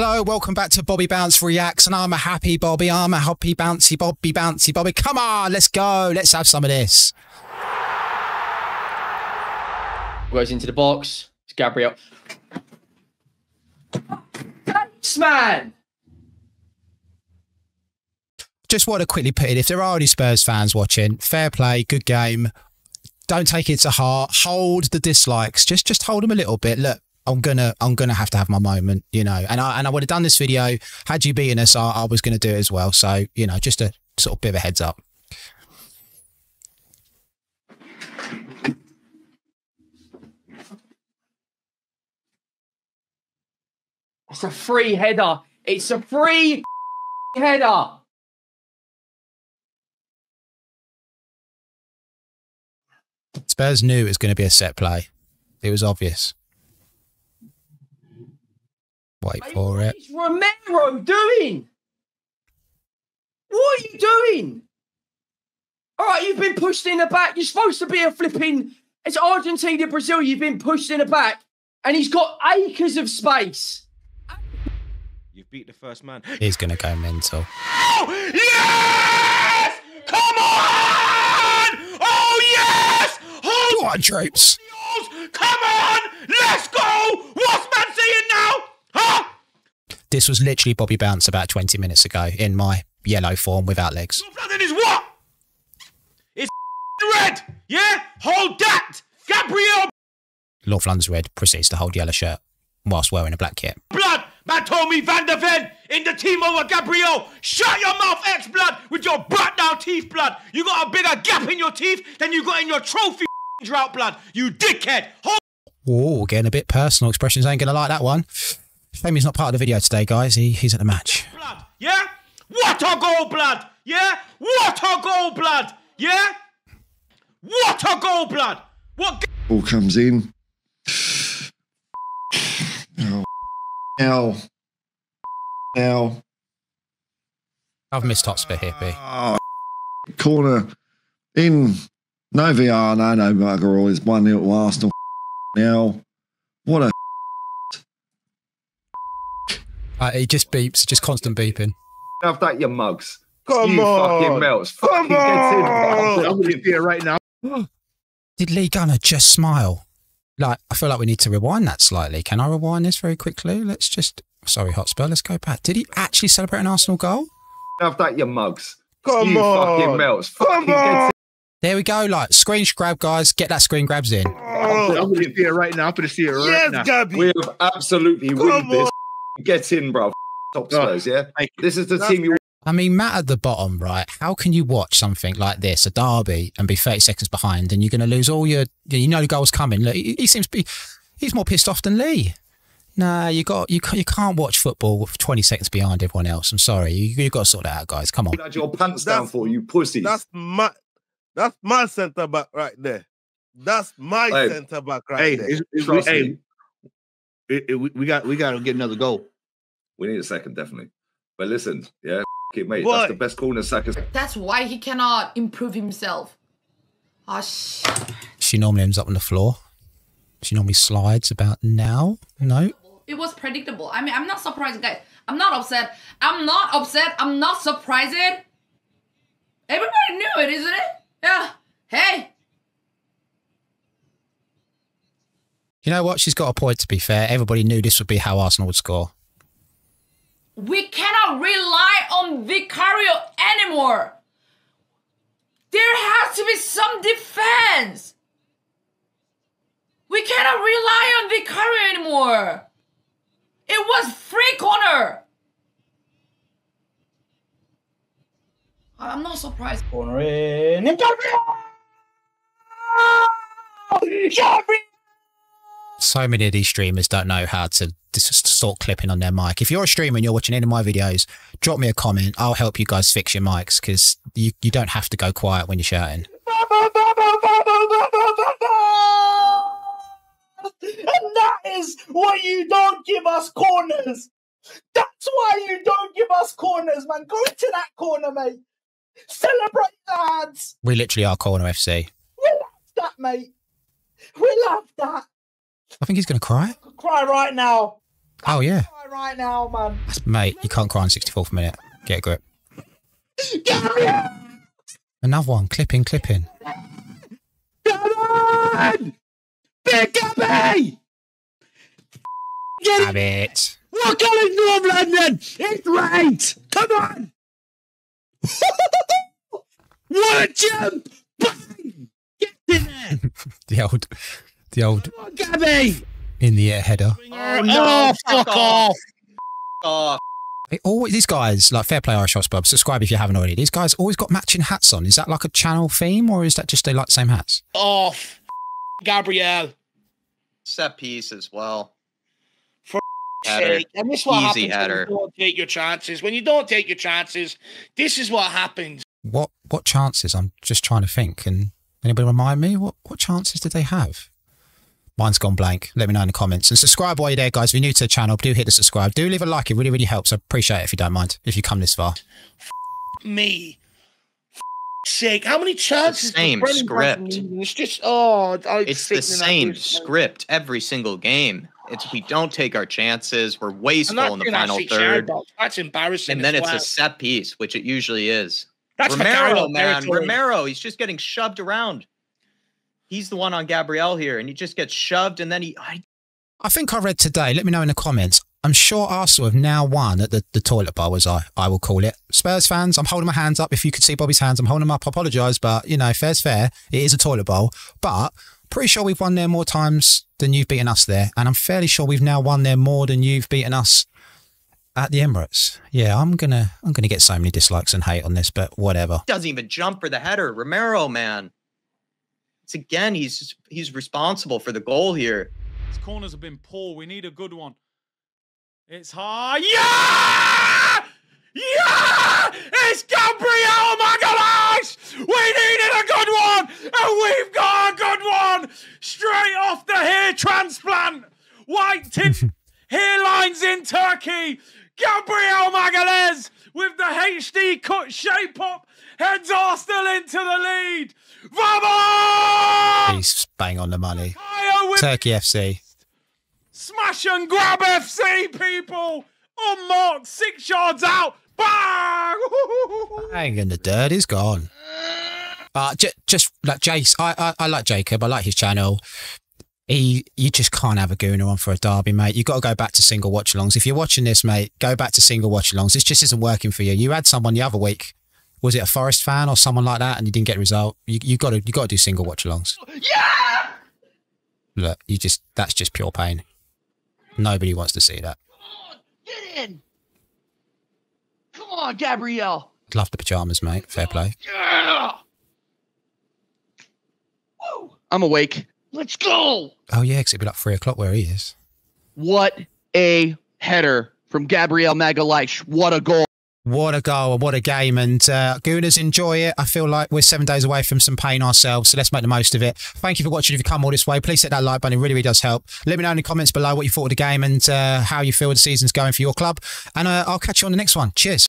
Hello, welcome back to Bobby Bounce Reacts, and I'm a happy Bobby, I'm a happy bouncy Bobby, bouncy Bobby. Come on, let's go, let's have some of this. Goes into the box, it's Gabriel. Thanks, man! Just want to quickly put in, if there are any Spurs fans watching, fair play, good game. Don't take it to heart. Hold the dislikes. Just hold them a little bit. Look, I'm gonna have to have my moment, you know. And I would have done this video had you beaten us. I was gonna do it as well. So you know, just a sort of bit of a heads up. It's a free header. It's a free header. Spurs knew it was going to be a set play. It was obvious. Wait for it. What's Romero doing? What are you doing? All right, you've been pushed in the back. You're supposed to be a flipping... It's Argentina, Brazil. You've been pushed in the back. And he's got acres of space. You've beat the first man. He's going to go mental. Oh, yes! Come on! Oh, yes! Come on, troops. Come on, let's go. What's man saying now? Huh? This was literally Bobby Bounce about 20 minutes ago in my yellow form without legs. North London is what? It's red. Yeah? Hold that. Gabriel. North London's red proceeds to hold yellow shirt whilst wearing a black kit. Blood. Man told me Van der Ven in the team over Gabriel. Shut your mouth, ex-blood, with your brat-down teeth, blood. You got a bigger gap in your teeth than you got in your trophy. Drought blood, you dickhead! Oh, getting a bit personal. Expressions ain't gonna like that one. Shame he's not part of the video today, guys. He's at the match. Blood, yeah? What a goal, blood! Yeah? What a goal, blood! Yeah? What a goal, blood! What? Ball comes in. Oh, now. I've missed Hotspur here, B. Corner in. No VR, no bugger all. It's 1-0 to Arsenal now. What a it just beeps, just constant beeping. Have that, your mugs. Come you on. Fucking melts. Come fucking on. I'm going to be here right now. Did LeeGunner just smile? Like, I feel like we need to rewind that slightly. Can I rewind this very quickly? Let's just... Sorry, Hotspur, let's go back. Did he actually celebrate an Arsenal goal? Have that, your mugs. Come you on. Fucking melts. Come fucking on. There we go, like, screen grab, guys. Get that screen grabs in. Oh, I'm going to be here right now. I'm going to see it right now. Gabby. We have absolutely won this. Get in, bro. Top Spurs, yeah? This is the team you... I mean, Matt at the bottom, right? How can you watch something like this, a derby, and be 30 seconds behind, and you're going to lose all your... You know the goal's coming. Look, he seems to be... He's more pissed off than Lee. Nah, you can't watch football with 20 seconds behind everyone else. I'm sorry. You've got to sort that out, guys. Come on. Put your pants down for you, pussies. That's my centre back right there. That's my centre back right there. We got to get another goal. We need a second, definitely. But listen, yeah, it, mate. Boy. That's the best corner second. That's why he cannot improve himself. Oh, shit. She normally ends up on the floor. She normally slides about now. No. It was predictable. I mean, I'm not surprised, guys. I'm not upset. I'm not upset. I'm not surprised. Everybody knew it, isn't it? Yeah. Hey. You know what? She's got a point, to be fair. Everybody knew this would be how Arsenal would score. We cannot rely on Vicario anymore. There has to be some defense. We cannot rely on Vicario anymore. It was free corner. I'm not surprised. Corner in. Gabriel! So many of these streamers don't know how to sort clipping on their mic. If you're a streamer and you're watching any of my videos, drop me a comment. I'll help you guys fix your mics because you don't have to go quiet when you're shouting. And that is why you don't give us corners. That's why you don't give us corners, man. Go into that corner, mate. Celebrate, lads! We literally are corner FC. We love that, mate. We love that. I think he's going to cry. Cry right now. Oh, yeah. Cry crying right now, man. Mate, you can't cry on 64th minute. Get a grip. Gabriel! Another one. Clipping, clipping. Come on! Big Gabby! Get it! What colour is North London? It's right! Come on! What a jump! Bang! Get in there! the old on, Gabby! In the air header. Oh, no, oh fuck off! Off. They always, these guys, like, fair play Irish House Pub, subscribe if you haven't already. These guys always got matching hats on. Is that like a channel theme, or is that just they like the same hats? Oh, Gabrielle. Set piece as well. For sake. And this is what happens when you don't take your chances. When you don't take your chances, this is what happens. What chances? I'm just trying to think. Can anybody remind me? What chances did they have? Mine's gone blank. Let me know in the comments. And subscribe while you're there, guys. If you're new to the channel, do hit the subscribe. Do leave a like. It really, really helps. I appreciate it if you don't mind, if you come this far. F me. F sake. How many chances? The same script. It's just, oh. It's the same script every single game. It's we don't take our chances. We're wasteful in the final third. That's embarrassing. And then it's a set piece, which it usually is. That's Romero, man. Romero, he's just getting shoved around. He's the one on Gabriel here, and he just gets shoved, and then he... I think I read today, let me know in the comments, I'm sure Arsenal have now won at the toilet bowl, as I will call it. Spurs fans, I'm holding my hands up. If you could see Bobby's hands, I'm holding them up. I apologise, but, you know, fair's fair. It is a toilet bowl. But pretty sure we've won there more times than you've beaten us there, and I'm fairly sure we've now won there more than you've beaten us at the Emirates. Yeah, I'm gonna get so many dislikes and hate on this, but whatever. Doesn't even jump for the header. Romero, man. Again, he's responsible for the goal here. His corners have been poor. We need a good one. It's high. Yeah! Yeah! It's Gabriel Magalhães! We needed a good one! And we've got a good one! Straight off the hair transplant! White tip hairlines in Turkey! Gabriel Magalhães with the HD cut shape up heads Arsenal into the lead. Vamos! He's bang on the money. Turkey FC. Smash and grab FC, people. Unmarked, 6 yards out. Bang! Bang in the dirt is gone. Just like Jace, I like Jacob. I like his channel. You just can't have a gooner on for a derby, mate. You've got to go back to single watch-alongs. If you're watching this, mate, go back to single watch-alongs. This just isn't working for you. You had someone the other week. Was it a Forest fan or someone like that? And you didn't get a result. You got to do single watch-alongs. Yeah! Look, that's just pure pain. Nobody wants to see that. Come on, get in. Come on, Gabrielle. Love the pajamas, mate. Fair play. Yeah! Woo! I'm awake. Let's go! Oh, yeah, because it'd be like 3 o'clock where he is. What a header from Gabriel Magalhães. What a goal. What a goal and what a game. And Gooners, enjoy it. I feel like we're 7 days away from some pain ourselves, so let's make the most of it. Thank you for watching. If you come all this way, please hit that like button. It really, really does help. Let me know in the comments below what you thought of the game and how you feel the season's going for your club. And I'll catch you on the next one. Cheers.